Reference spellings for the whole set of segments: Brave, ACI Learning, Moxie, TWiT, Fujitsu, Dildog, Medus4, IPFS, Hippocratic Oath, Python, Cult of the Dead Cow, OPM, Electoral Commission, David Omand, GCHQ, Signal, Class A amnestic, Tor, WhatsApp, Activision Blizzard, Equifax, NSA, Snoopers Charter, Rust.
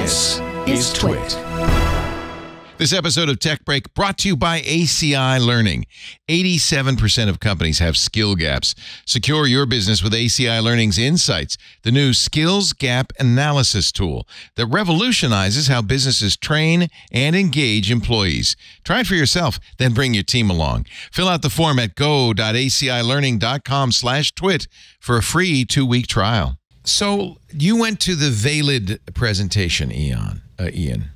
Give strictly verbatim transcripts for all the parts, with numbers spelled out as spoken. This is Twit. This episode of Tech Break brought to you by A C I Learning. eighty-seven percent of companies have skill gaps. Secure your business with A C I Learning's Insights, the new skills gap analysis tool that revolutionizes how businesses train and engage employees. Try it for yourself, then bring your team along. Fill out the form at go dot A C I learning dot com slash twit for a free two-week trial. So you went to the Veilid presentation, Ian. Uh, Ian.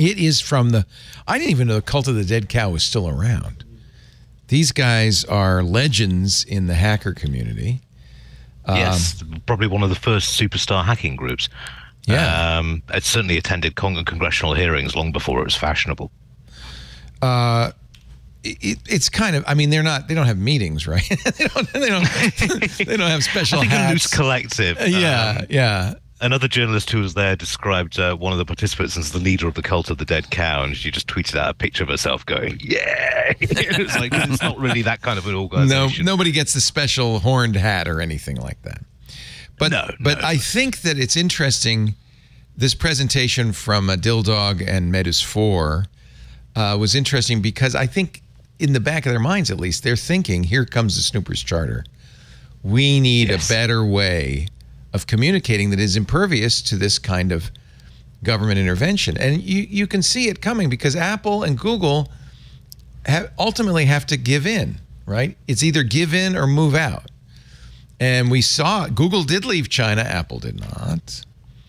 It is from the, I didn't even know the Cult of the Dead Cow was still around. These guys are legends in the hacker community. Um, yes, probably one of the first superstar hacking groups. Yeah. Um, it certainly attended con congressional hearings long before it was fashionable. Uh, it, it's kind of, I mean, they're not, they don't have meetings, right? they, don't, they, don't, they don't have special I think hats. A loose collective. Yeah, um, yeah. Another journalist who was there described uh, one of the participants as the leader of the Cult of the Dead Cow, and she just tweeted out a picture of herself going, yeah! It was like, it's not really that kind of an organization. No, nobody gets the special horned hat or anything like that. But, no, but no. I think that it's interesting, this presentation from uh, Dildog and Medus four uh, was interesting because I think in the back of their minds, at least, they're thinking, here comes the Snoopers Charter. We need yes. a better way of communicating that is impervious to this kind of government intervention. And you, you can see it coming because Apple and Google have ultimately have to give in, right? It's either give in or move out. And we saw Google did leave China, Apple did not.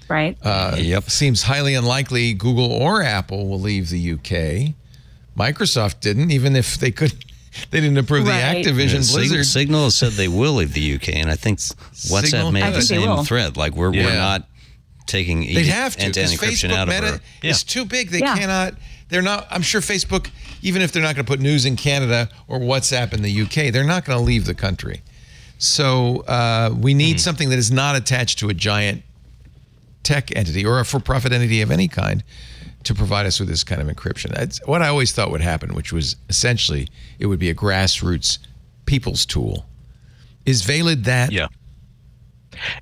Right. Uh, yep. Seems highly unlikely Google or Apple will leave the U K. Microsoft didn't, even if they could. They didn't approve right. the Activision yeah, Blizzard. Signal said they will leave the U K, and I think WhatsApp Signal? made I the same thread. Like, we're, yeah. we're not taking end-to-end encryption out of it. Yeah. It's too big. They yeah. cannot, they're not, I'm sure Facebook, even if they're not going to put news in Canada or WhatsApp in the U K, they're not going to leave the country. So uh, we need mm. something that is not attached to a giant tech entity or a for-profit entity of any kind to provide us with this kind of encryption. That's what I always thought would happen, which was essentially it would be a grassroots people's tool. Is Veilid that? Yeah,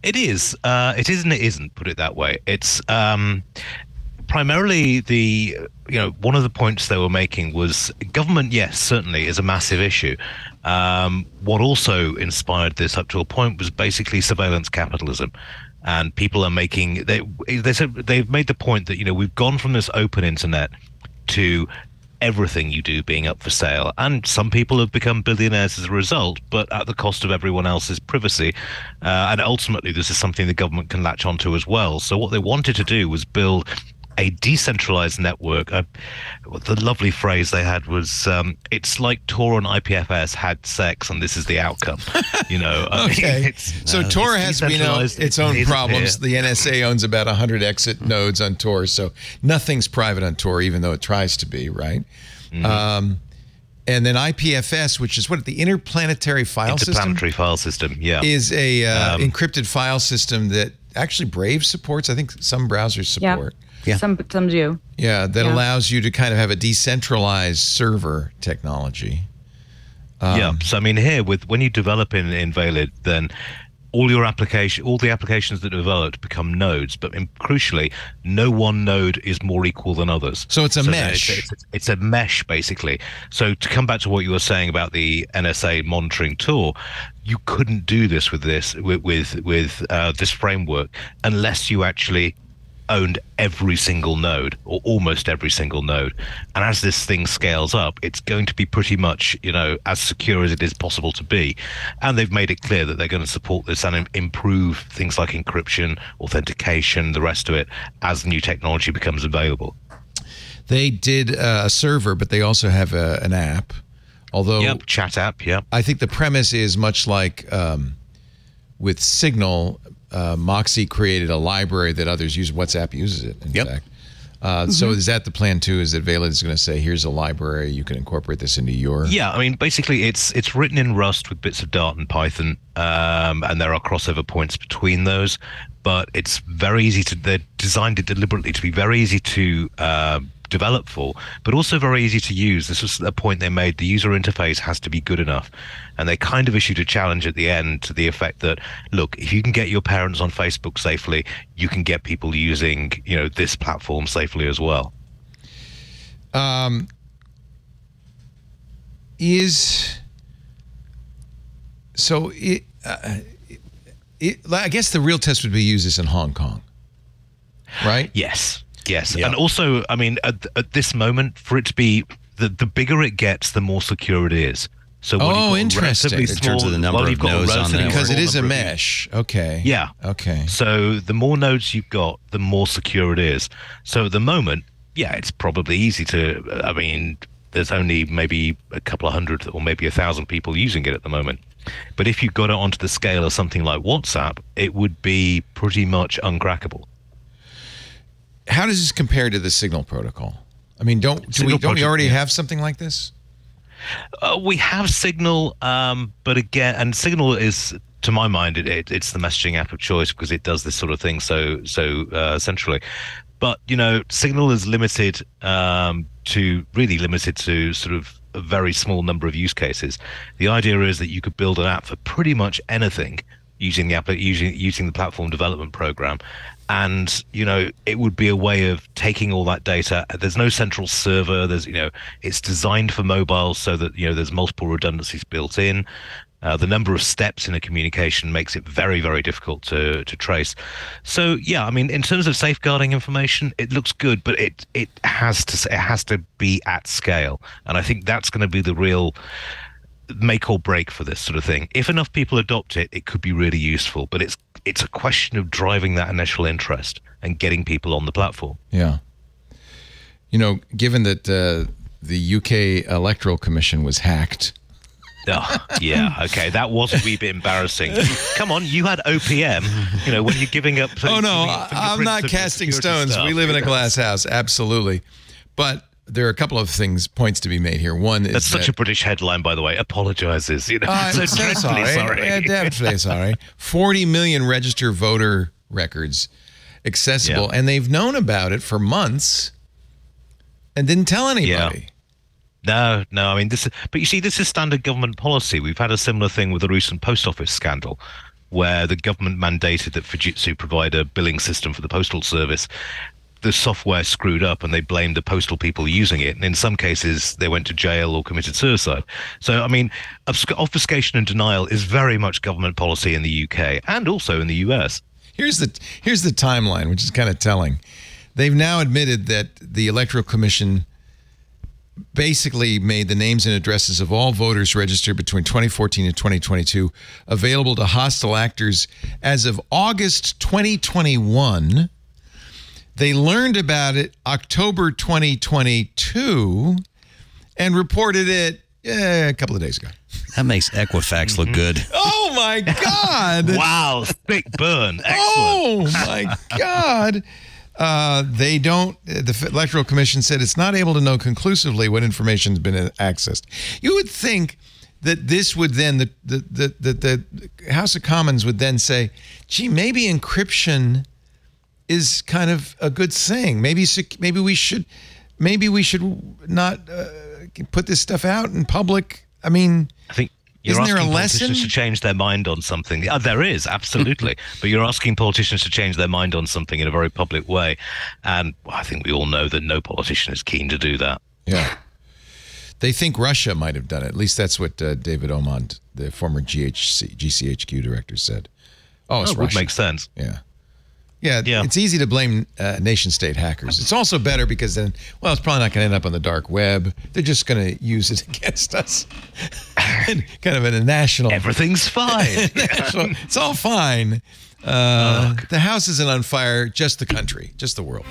it is. Uh, it is and it isn't, put it that way. It's um, primarily the, you know, one of the points they were making was government, yes, certainly is a massive issue. Um, what also inspired this up to a point was basically surveillance capitalism. And people are making, they, they said, they've made the point that, you know, we've gone from this open internet to everything you do being up for sale. And some people have become billionaires as a result, but at the cost of everyone else's privacy. Uh, and ultimately, this is something the government can latch onto as well. So what they wanted to do was build a decentralized network. Uh, the lovely phrase they had was, um, it's like Tor and I P F S had sex and this is the outcome, you know. okay. I mean, it's, so no, Tor has, we know, its own it problems. Here. The N S A owns about one hundred exit nodes on Tor, so nothing's private on Tor, even though it tries to be, right? Mm-hmm. um, and then I P F S, which is what, the Interplanetary File System? Interplanetary File System, yeah. Is a uh, um, encrypted file system that actually Brave supports. I think some browsers support. Yeah. Yeah. Some, some do. Yeah, that yeah. allows you to kind of have a decentralized server technology. Um, yeah, so I mean, here, with when you develop in, in Veilid, then all your application, all the applications that are developed become nodes, but in, crucially, no one node is more equal than others. So it's a so mesh. It's, it's, it's a mesh, basically. So to come back to what you were saying about the N S A monitoring tool, you couldn't do this with this with with, with uh, this framework unless you actually owned every single node or almost every single node. And as this thing scales up, it's going to be pretty much, you know, as secure as it is possible to be. And they've made it clear that they're going to support this and improve things like encryption, authentication, the rest of it, as new technology becomes available. They did a server, but they also have a, an app. Although, yep, chat app, yeah. I think the premise is much like um, with Signal, Uh, Moxie created a library that others use. WhatsApp uses it, in yep. fact. Uh, mm-hmm. So is that the plan, too, is that Veilid is going to say, here's a library, you can incorporate this into your... Yeah, I mean, basically, it's it's written in Rust with bits of Dart and Python, um, and there are crossover points between those. but it's very easy to, they designed it deliberately to be very easy to uh, develop for, but also very easy to use. This was a point they made, the user interface has to be good enough. And they kind of issued a challenge at the end to the effect that, look, if you can get your parents on Facebook safely, you can get people using, you know, this platform safely as well. Um, is, so it, uh, it, I guess the real test would be use this in Hong Kong, right? Yes. Yes. Yep. And also, I mean, at, at this moment, for it to be, the, the bigger it gets, the more secure it is. So oh, interesting. In small, terms of the number well, of nodes on that. Because it is a mesh. Okay. Yeah. Okay. So the more nodes you've got, the more secure it is. So at the moment, yeah, it's probably easy to, I mean, there's only maybe a couple of hundred or maybe a thousand people using it at the moment. But if you got it onto the scale of something like WhatsApp, it would be pretty much uncrackable. How does this compare to the Signal protocol? I mean, don't do we, don't we already have something like this? Uh, we have Signal, um, but again, and Signal is, to my mind, it, it, it's the messaging app of choice because it does this sort of thing so so uh, centrally. But you know, Signal is limited um, to really limited to sort of a very small number of use cases. The idea is that you could build an app for pretty much anything using the app, using using the platform development program. And, you know, it would be a way of taking all that data. There's no central server. There's, you know, it's designed for mobile so that, you know, there's multiple redundancies built in. Uh, the number of steps in a communication makes it very, very difficult to, to trace. So, yeah, I mean, in terms of safeguarding information, it looks good, but it, it has to it has to be at scale. And I think that's going to be the real make or break for this sort of thing. If enough people adopt it, it could be really useful, but it's it's a question of driving that initial interest and getting people on the platform. Yeah. You know, given that uh, the U K Electoral Commission was hacked. Oh, yeah, okay, that was a wee bit embarrassing. Come on, you had O P M, you know, when you're giving up... Oh, no, I'm not casting stones. Stuff. We live in a glass house, absolutely. But there are a couple of things, points to be made here. One is That's such that, a British headline, by the way. Apologizes, you know. Uh, so dreadfully sorry. sorry. Yeah, definitely sorry. forty million registered voter records accessible, yeah. And they've known about it for months and didn't tell anybody. Yeah. No, no, I mean, this is, but you see, this is standard government policy. We've had a similar thing with the recent post office scandal, where the government mandated that Fujitsu provide a billing system for the postal service. The software screwed up and they blamed the postal people using it. And in some cases, they went to jail or committed suicide. So, I mean, obfuscation and denial is very much government policy in the U K and also in the U S. Here's the, here's the timeline, which is kind of telling. They've now admitted that the Electoral Commission basically made the names and addresses of all voters registered between twenty fourteen and twenty twenty-two available to hostile actors as of August twenty twenty-one. They learned about it October twenty twenty-two and reported it yeah, a couple of days ago. That makes Equifax look good. Oh, my God. Wow. Big burn. Excellent. Oh, my God. Uh, they don't, the Electoral Commission said it's not able to know conclusively what information has been accessed. You would think that this would then, the, the, the, the, the House of Commons would then say, gee, maybe encryption is kind of a good thing. Maybe maybe we should maybe we should not uh, put this stuff out in public. I mean, I think you're isn't asking there a politicians lesson? to change their mind on something. Uh, there is absolutely, but you're asking politicians to change their mind on something in a very public way, and I think we all know that no politician is keen to do that. Yeah, they think Russia might have done it. At least that's what uh, David Omand, the former G C H Q director, said. Oh, it's oh, Russia. Would make sense. Yeah. Yeah, yeah, it's easy to blame uh, nation-state hackers. It's also better because then, well, it's probably not going to end up on the dark web. They're just going to use it against us. And kind of in a national... Everything's fine. National, it's all fine. Uh, the house isn't on fire, just the country, just the world.